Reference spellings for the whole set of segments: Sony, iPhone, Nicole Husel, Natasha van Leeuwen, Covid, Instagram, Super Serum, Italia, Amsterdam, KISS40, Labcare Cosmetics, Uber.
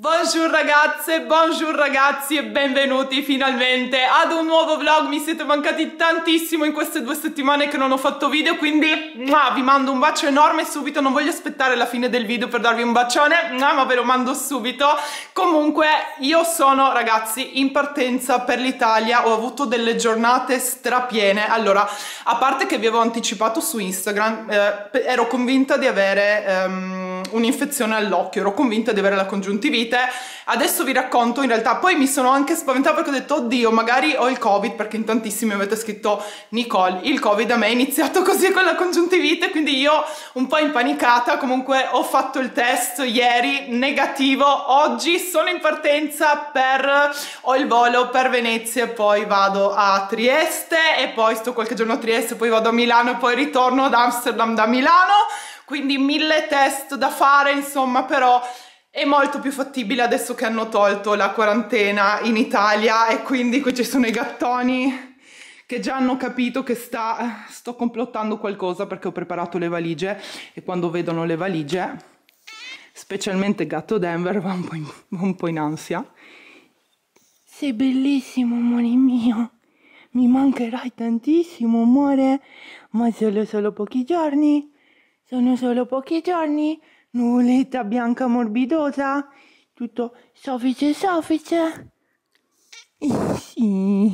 Bonjour ragazzi e benvenuti finalmente ad un nuovo vlog. Mi siete mancati tantissimo in queste 2 settimane che non ho fatto video, quindi vi mando un bacio enorme subito, non voglio aspettare la fine del video per darvi un bacione, ma ve lo mando subito. Comunque io sono, ragazzi, in partenza per l'Italia, ho avuto delle giornate strapiene. Allora, a parte che vi avevo anticipato su Instagram, ero convinta di avere un'infezione all'occhio, ero convinta di avere la congiuntivite. Adesso vi racconto in realtà, poi mi sono anche spaventata perché ho detto oddio magari ho il covid, perché in tantissimi avete scritto Nicole il covid a me è iniziato così con la congiuntivite, quindi io un po' impanicata. Comunque ho fatto il test ieri, negativo, oggi sono in partenza per, ho il volo per Venezia e poi vado a Trieste e poi sto qualche giorno a Trieste, poi vado a Milano e poi ritorno ad Amsterdam da Milano, quindi 1000 test da fare insomma, però è molto più fattibile adesso che hanno tolto la quarantena in Italia e quindi qui ci sono i gattoni che già hanno capito che sto complottando qualcosa, perché ho preparato le valigie e quando vedono le valigie, specialmente il gatto Denver, va un po' in ansia. Sei bellissimo amore mio, mi mancherai tantissimo amore, ma sono solo pochi giorni, nuvoletta bianca morbidosa, tutto soffice soffice. Sì.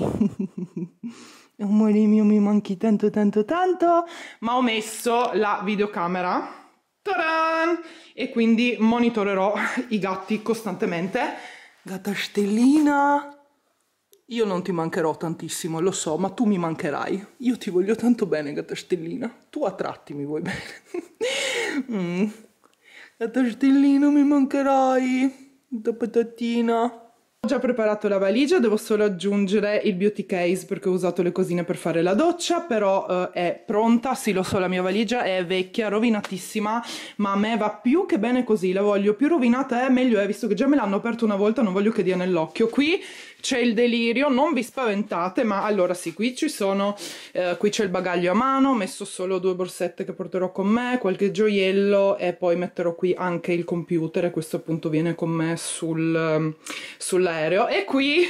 Amore mio, mi manchi tanto tanto tanto, ma ho messo la videocamera, taran! E quindi monitorerò i gatti costantemente. Gatta Stellina, io non ti mancherò tantissimo, lo so, ma tu mi mancherai. Io ti voglio tanto bene, gatta Stellina, tu a tratti mi vuoi bene. Gatta Stellino, mi mancherai, da patatina. Ho già preparato la valigia, devo solo aggiungere il beauty case perché ho usato le cosine per fare la doccia, però è pronta, sì lo so, la mia valigia è vecchia, rovinatissima, ma a me va più che bene così, la voglio più rovinata, meglio è, visto che già me l'hanno aperta una volta, non voglio che dia nell'occhio. Qui c'è il delirio, non vi spaventate, ma allora sì, qui ci sono, qui c'è il bagaglio a mano, ho messo solo 2 borsette che porterò con me, qualche gioiello e poi metterò qui anche il computer e questo appunto viene con me sull'aereo. E qui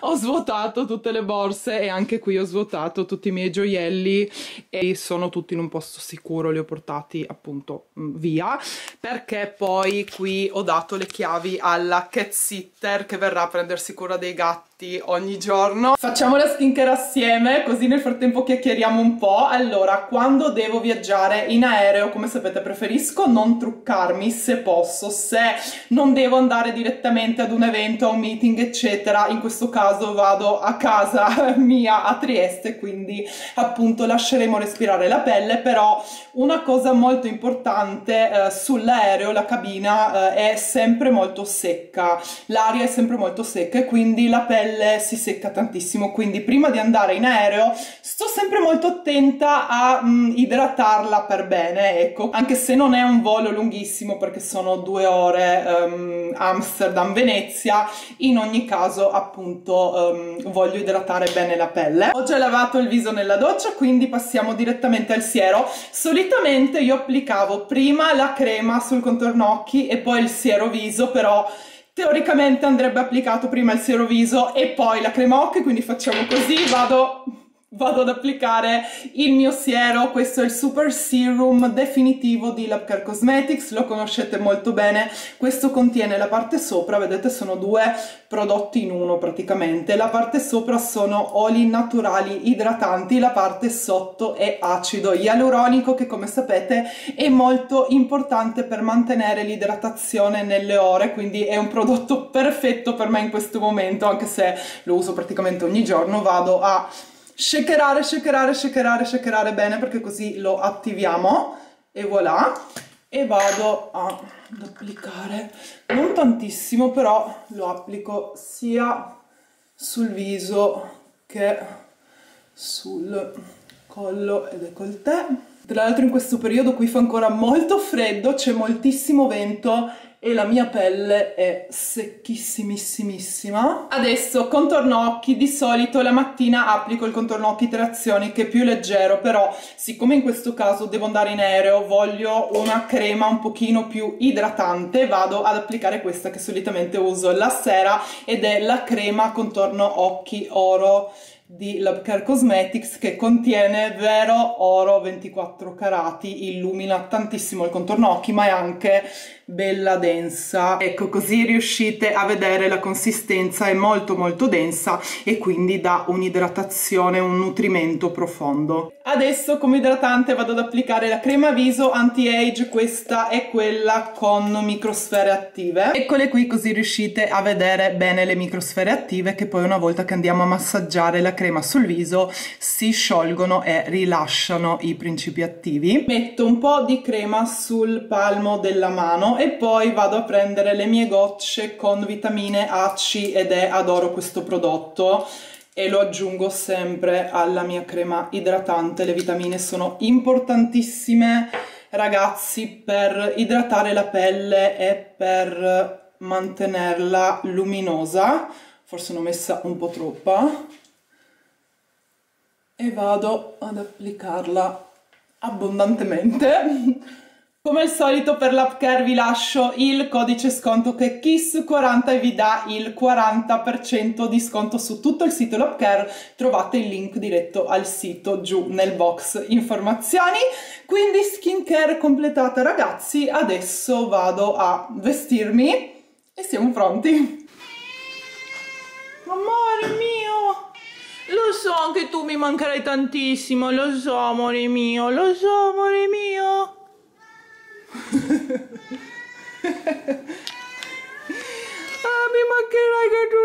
ho svuotato tutte le borse e anche qui ho svuotato tutti i miei gioielli e sono tutti in un posto sicuro, li ho portati appunto via, perché poi qui ho dato le chiavi alla cat sitter che verrà a prendersi cura dei gatti ogni giorno. Facciamo la skincare assieme, così nel frattempo chiacchieriamo un po'. Allora, quando devo viaggiare in aereo, come sapete, preferisco non truccarmi se posso, se non devo andare direttamente ad un evento, a un meeting eccetera. In questo caso vado a casa mia a Trieste, quindi appunto lasceremo respirare la pelle. Però una cosa molto importante, sull'aereo la cabina è sempre molto secca, l'aria è sempre molto secca e quindi la pelle si secca tantissimo, quindi prima di andare in aereo sto sempre molto attenta a idratarla per bene, ecco, anche se non è un volo lunghissimo perché sono 2 ore Amsterdam-Venezia, in ogni caso appunto voglio idratare bene la pelle. Ho già lavato il viso nella doccia, quindi passiamo direttamente al siero. Solitamente io applicavo prima la crema sul contorno occhi e poi il siero viso, però teoricamente andrebbe applicato prima il siero viso e poi la crema occhi, quindi facciamo così, vado ad applicare il mio siero. Questo è il Super Serum definitivo di Labcare Cosmetics, lo conoscete molto bene, questo contiene la parte sopra, vedete sono 2 prodotti in uno praticamente, la parte sopra sono oli naturali idratanti, la parte sotto è acido ialuronico che come sapete è molto importante per mantenere l'idratazione nelle ore, quindi è un prodotto perfetto per me in questo momento, anche se lo uso praticamente ogni giorno. Vado a shakerare bene perché così lo attiviamo e voilà. E vado ad applicare, non tantissimo, però lo applico sia sul viso che sul collo e decolleté. Tra l'altro in questo periodo qui fa ancora molto freddo, c'è moltissimo vento e la mia pelle è secchissimissimissima. Adesso contorno occhi. Di solito la mattina applico il contorno occhi trazione, che è più leggero, però siccome in questo caso devo andare in aereo, voglio una crema un pochino più idratante, vado ad applicare questa che solitamente uso la sera, ed è la crema contorno occhi oro di Labcare Cosmetics, che contiene vero oro 24 carati, illumina tantissimo il contorno occhi ma è anche bella densa. Ecco, così riuscite a vedere la consistenza, è molto molto densa e quindi dà un'idratazione, un nutrimento profondo. Adesso come idratante vado ad applicare la crema viso anti-age, questa è quella con microsfere attive. Eccole qui, così riuscite a vedere bene le microsfere attive che poi, una volta che andiamo a massaggiare la crema sul viso, si sciolgono e rilasciano i principi attivi. Metto un po' di crema sul palmo della mano e poi vado a prendere le mie gocce con vitamine A, C ed E. Adoro questo prodotto e lo aggiungo sempre alla mia crema idratante. Le vitamine sono importantissime, ragazzi, per idratare la pelle e per mantenerla luminosa. Forse ne ho messa un po' troppa. E vado ad applicarla abbondantemente. Come al solito per Labcare vi lascio il codice sconto che è KISS40 e vi dà il 40% di sconto su tutto il sito Labcare. Trovate il link diretto al sito giù nel box informazioni. Quindi skincare completata, ragazzi, adesso vado a vestirmi e siamo pronti. Amore mio! Lo so, anche tu mi mancherai tantissimo, lo so amore mio, lo so amore mio. Ah, mi mancherai che tu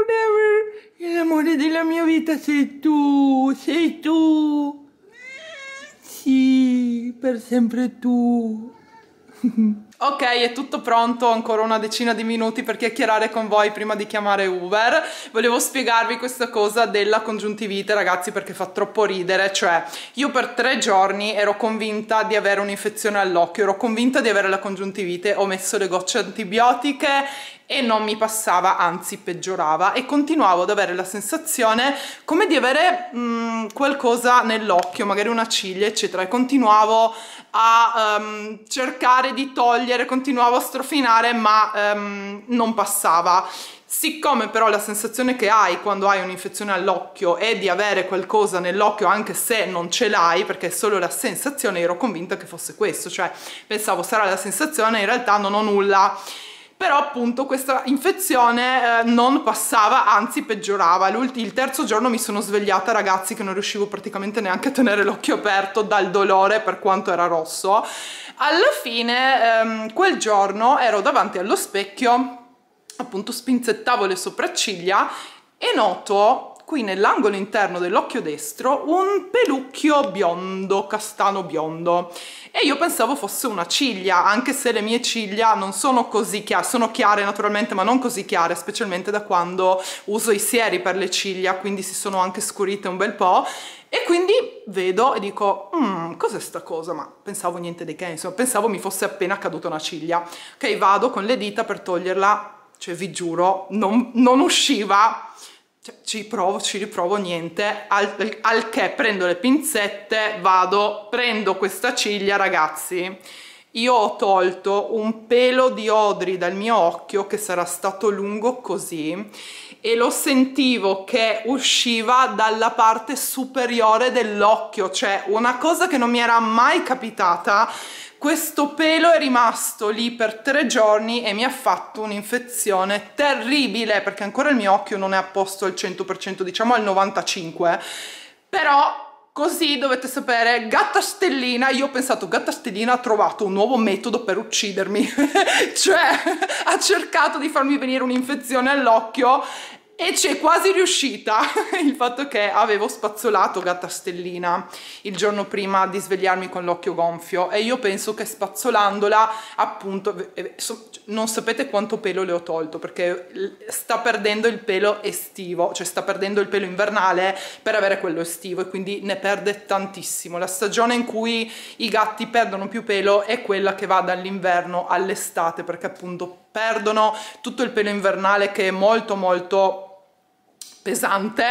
never. L'amore della mia vita sei tu, sei tu. Sì, per sempre tu. Ok, è tutto pronto, ancora una decina di minuti per chiacchierare con voi prima di chiamare Uber. Volevo spiegarvi questa cosa della congiuntivite, ragazzi, perché fa troppo ridere. Cioè, io per 3 giorni ero convinta di avere un'infezione all'occhio, ero convinta di avere la congiuntivite, ho messo le gocce antibiotiche e non mi passava, anzi peggiorava, e continuavo ad avere la sensazione come di avere qualcosa nell'occhio, magari una ciglia eccetera, e continuavo a cercare di togliere, continuavo a strofinare, ma non passava. Siccome però la sensazione che hai quando hai un'infezione all'occhio è di avere qualcosa nell'occhio anche se non ce l'hai, perché è solo la sensazione, ero convinta che fosse questo, cioè pensavo sarà la sensazione, in realtà non ho nulla. Però appunto questa infezione non passava, anzi peggiorava. Il 3° giorno mi sono svegliata, ragazzi, che non riuscivo praticamente neanche a tenere l'occhio aperto dal dolore, per quanto era rosso. Alla fine quel giorno ero davanti allo specchio, appunto spinzettavo le sopracciglia e noto qui nell'angolo interno dell'occhio destro un pelucchio biondo, castano biondo, e io pensavo fosse una ciglia, anche se le mie ciglia non sono così chiare, sono chiare naturalmente ma non così chiare, specialmente da quando uso i sieri per le ciglia, quindi si sono anche scurite un bel po'. E quindi vedo e dico, cos'è sta cosa? Ma pensavo niente di che, insomma, pensavo mi fosse appena caduta una ciglia. Ok, vado con le dita per toglierla, cioè vi giuro, non usciva. Ci provo, ci riprovo, niente, al che prendo le pinzette, vado, prendo questa ciglia, ragazzi. Io ho tolto un pelo di odri dal mio occhio, che sarà stato lungo così, e lo sentivo che usciva dalla parte superiore dell'occhio, cioè una cosa che non mi era mai capitata. Questo pelo è rimasto lì per 3 giorni e mi ha fatto un'infezione terribile, perché ancora il mio occhio non è a posto al 100%, diciamo al 95%. Però così dovete sapere, gatta stellina, io ho pensato, gatta stellina ha trovato un nuovo metodo per uccidermi, cioè ha cercato di farmi venire un'infezione all'occhio e c'è quasi riuscita, il fatto che avevo spazzolato Gatta Stellina il giorno prima di svegliarmi con l'occhio gonfio, e io penso che spazzolandola, appunto, non sapete quanto pelo le ho tolto, perché sta perdendo il pelo estivo, cioè sta perdendo il pelo invernale per avere quello estivo, e quindi ne perde tantissimo. La stagione in cui i gatti perdono più pelo è quella che va dall'inverno all'estate, perché appunto perdono tutto il pelo invernale che è molto molto pesante,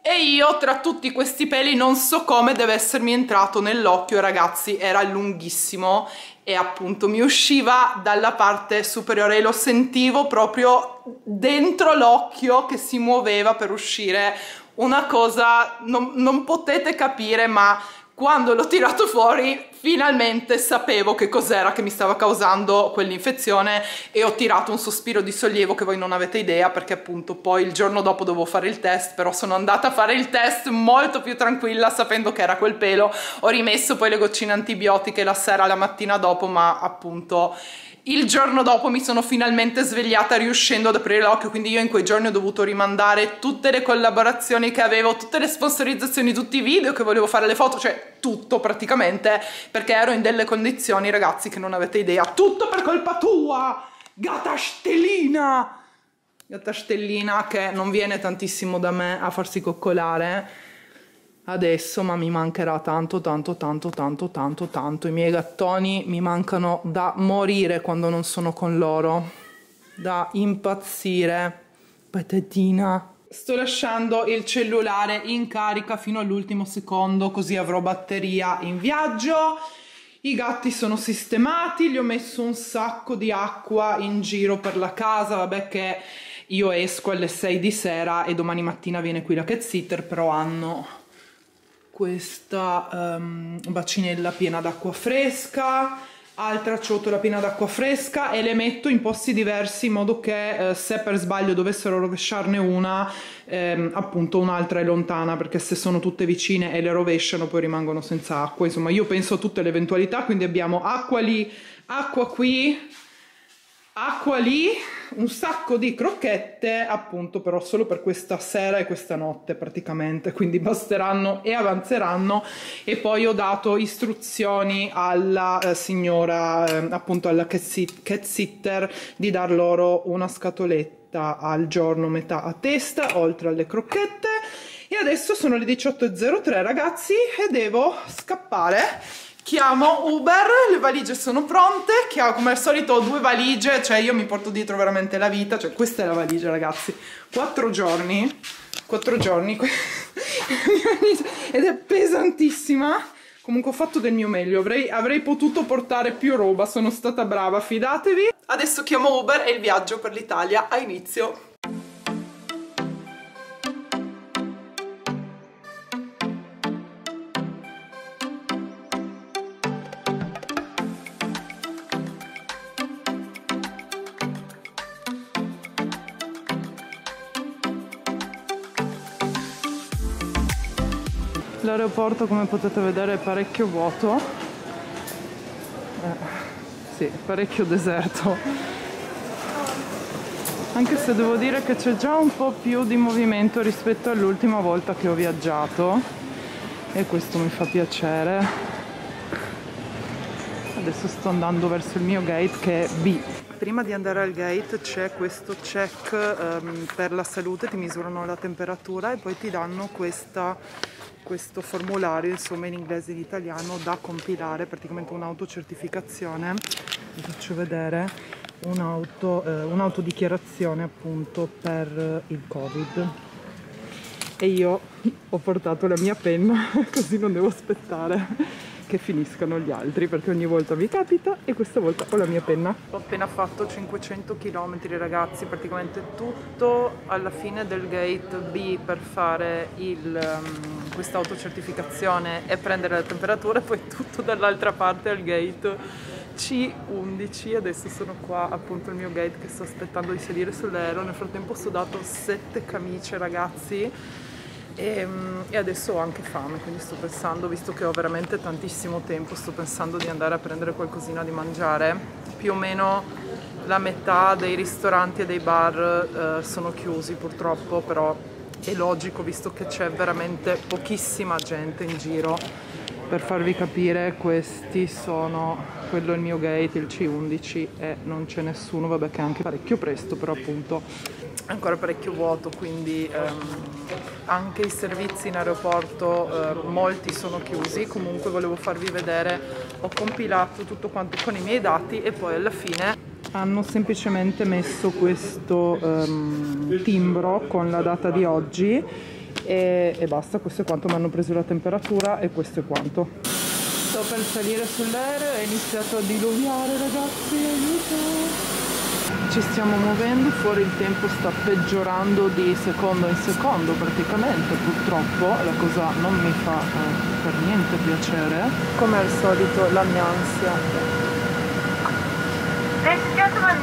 e io tra tutti questi peli non so come deve essermi entrato nell'occhio, ragazzi, era lunghissimo e appunto mi usciva dalla parte superiore e lo sentivo proprio dentro l'occhio che si muoveva per uscire, una cosa non potete capire, ma quando l'ho tirato fuori finalmente sapevo che cos'era che mi stava causando quell'infezione, e ho tirato un sospiro di sollievo che voi non avete idea, perché appunto poi il giorno dopo dovevo fare il test, però sono andata a fare il test molto più tranquilla sapendo che era quel pelo. Ho rimesso poi le goccine antibiotiche la sera e la mattina dopo, ma appunto il giorno dopo mi sono finalmente svegliata riuscendo ad aprire l'occhio, quindi io in quei giorni ho dovuto rimandare tutte le collaborazioni che avevo, tutte le sponsorizzazioni, tutti i video che volevo fare, le foto, cioè tutto praticamente, perché ero in delle condizioni, ragazzi, che non avete idea. Tutto per colpa tua, Gatta Stellina! Gatta Stellina che non viene tantissimo da me a farsi coccolare adesso, ma mi mancherà tanto tanto tanto tanto tanto tanto. I miei gattoni mi mancano da morire quando non sono con loro, da impazzire, patatina. Sto lasciando il cellulare in carica fino all'ultimo secondo, così avrò batteria in viaggio. I gatti sono sistemati, gli ho messo un sacco di acqua in giro per la casa, vabbè che io esco alle 6 di sera e domani mattina viene qui la cat sitter, però hanno questa bacinella piena d'acqua fresca, altra ciotola piena d'acqua fresca, e le metto in posti diversi in modo che se per sbaglio dovessero rovesciarne una, appunto un'altra è lontana, perché se sono tutte vicine e le rovesciano poi rimangono senza acqua. Insomma, io penso a tutte le eventualità, quindi abbiamo acqua lì, acqua qui, acqua lì, un sacco di crocchette, appunto, però solo per questa sera e questa notte praticamente, quindi basteranno e avanzeranno. E poi ho dato istruzioni alla signora, appunto alla cat sitter, di dar loro una scatoletta al giorno, metà a testa, oltre alle crocchette. E adesso sono le 18:03, ragazzi, e devo scappare. Chiamo Uber, le valigie sono pronte, come al solito ho due valigie, cioè io mi porto dietro veramente la vita, cioè questa è la valigia, ragazzi, 4 giorni, ed è pesantissima. Comunque ho fatto del mio meglio, avrei potuto portare più roba, sono stata brava, fidatevi. Adesso chiamo Uber e il viaggio per l'Italia ha inizio. L'aeroporto, come potete vedere, è parecchio vuoto, sì, parecchio deserto, anche se devo dire che c'è già un po' più di movimento rispetto all'ultima volta che ho viaggiato, e questo mi fa piacere. Adesso sto andando verso il mio gate, che è B. Prima di andare al gate c'è questo check per la salute, ti misurano la temperatura e poi ti danno questo formulario, insomma, in inglese e in italiano, da compilare, praticamente un'autocertificazione. Vi faccio vedere un'autodichiarazione, appunto, per il Covid, e io ho portato la mia penna così non devo aspettare che finiscano gli altri, perché ogni volta mi capita, e questa volta ho la mia penna. Ho appena fatto 500 km, ragazzi, praticamente tutto alla fine del gate B per fare questa autocertificazione e prendere la temperatura, e poi tutto dall'altra parte al gate C11. Adesso sono qua, appunto, al mio gate, che sto aspettando di salire sull'aereo. Nel frattempo ho sudato 7 camicie, ragazzi, e adesso ho anche fame, quindi sto pensando, visto che ho veramente tantissimo tempo, sto pensando di andare a prendere qualcosina di mangiare. Più o meno la metà dei ristoranti e dei bar sono chiusi purtroppo, però è logico visto che c'è veramente pochissima gente in giro. Per farvi capire, questi sono, quello è il mio gate, il C11, e non c'è nessuno, vabbè che è anche parecchio presto, però appunto è ancora parecchio vuoto, quindi anche i servizi in aeroporto molti sono chiusi. Comunque volevo farvi vedere, ho compilato tutto quanto con i miei dati e poi alla fine hanno semplicemente messo questo timbro con la data di oggi e basta, questo è quanto. Mi hanno preso la temperatura e questo è quanto. Sto per salire sull'aereo, è iniziato a diluviare ragazzi, aiuto! Ci stiamo muovendo, fuori il tempo sta peggiorando di secondo in secondo praticamente, purtroppo la cosa non mi fa per niente piacere. Come al solito la mia ansia.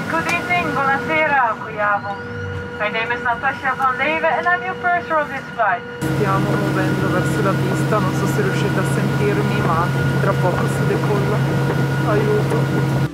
Good evening, buonasera, qui Avo. My name is Natasha van Leeuwen and I'm your first on this flight. Stiamo muovendo verso la pista, non so se riuscite a sentirmi, ma tra poco si decolla. Aiuto!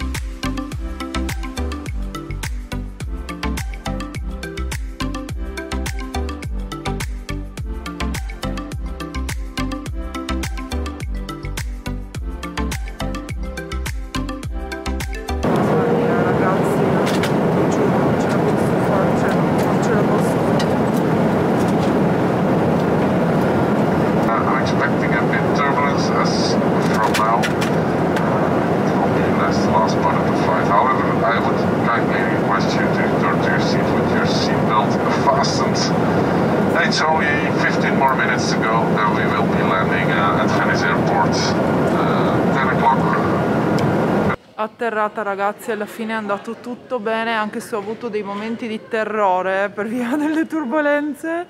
Atterrata ragazzi, alla fine è andato tutto bene, anche se ho avuto dei momenti di terrore per via delle turbolenze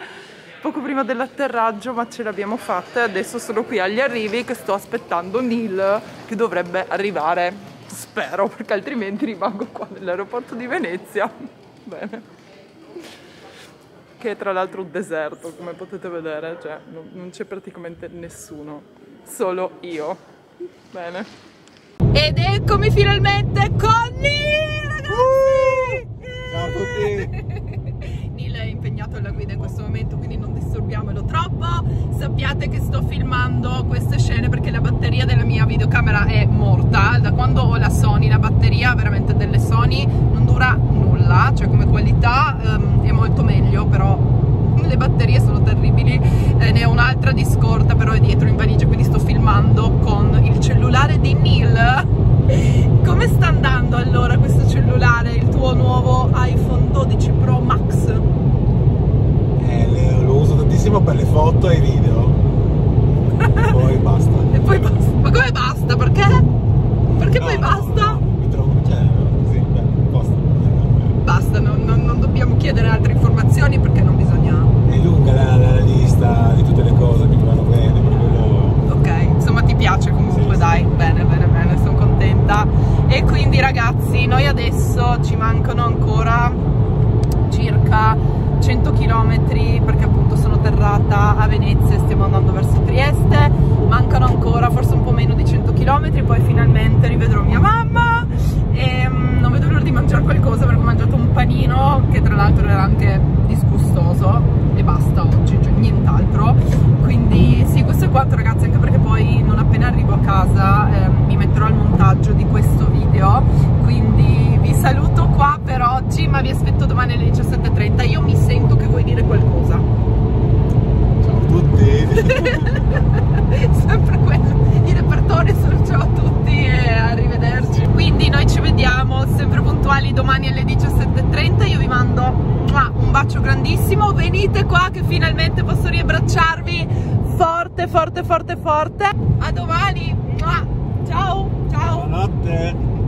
poco prima dell'atterraggio, ma ce l'abbiamo fatta e adesso sono qui agli arrivi che sto aspettando Neil, che dovrebbe arrivare, spero, perché altrimenti rimango qua nell'aeroporto di Venezia. Bene, che è tra l'altro un deserto come potete vedere, cioè non c'è praticamente nessuno, solo io. Bene. Ed eccomi finalmente con Neil, ragazzi! Ciao a tutti! Neil è impegnato alla guida in questo momento, quindi non disturbiamolo troppo. Sappiate che sto filmando queste scene perché la batteria della mia videocamera è morta. Da quando ho la Sony, la batteria veramente delle Sony non dura nulla, cioè come qualità è molto meglio, però le batterie sono terribili. Ne ho un'altra di scorta però è dietro in valigia, quindi sto filmando con il cellulare di Neil. Come sta andando allora questo cellulare, il tuo nuovo iPhone 12 Pro Max? Lo uso tantissimo per le foto e i video e poi basta. E poi basta? Ma come basta? Perché? Perché no, poi no, basta? No, mi trovo, cioè, sì, beh, basta. Basta, non dobbiamo chiedere altre informazioni perché non bisogna. È lunga la lista di tutte le cose che mi vanno bene, per quello... Ok, insomma ti piace comunque, sì, dai, sì. Bene, sono contenta. E quindi ragazzi, noi adesso ci mancano ancora circa 100 km perché appunto sono atterrata a Venezia e stiamo andando verso Trieste. Mancano ancora forse un po' meno di 100 km, poi finalmente rivedrò mia mamma e non vedo l'ora di mangiare qualcosa perché ho mangiato un panino che tra l'altro era anche disgustoso. E basta oggi, cioè nient'altro. Quindi sì, questo è quanto ragazzi, anche perché poi non appena arrivo a casa mi metterò al montaggio di questo video, quindi vi saluto qua per oggi, ma vi aspetto domani alle 17:30. Io mi sento che vuoi dire qualcosa. Ciao a tutti. Sempre quello, il repertorio sono ciao a tutti e arrivederci. Quindi noi ci vediamo sempre puntuali domani alle 17:30. Io vi mando un bacio grandissimo, venite qua che finalmente posso riabbracciarvi forte forte forte forte. A domani, ciao ciao, buonanotte.